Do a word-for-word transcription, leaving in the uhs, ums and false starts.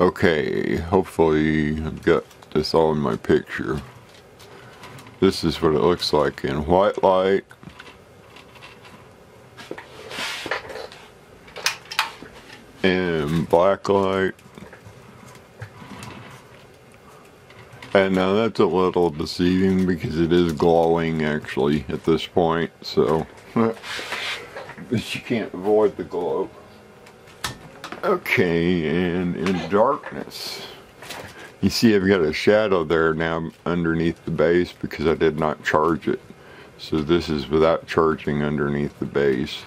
Okay, hopefully I've got this all in my picture. This is what it looks like in white light. And black light. And now that's a little deceiving because it is glowing actually at this point, so but you can't avoid the glow. Okay, and in darkness, you see I've got a shadow there now underneath the base because I did not charge it. So this is without charging underneath the base.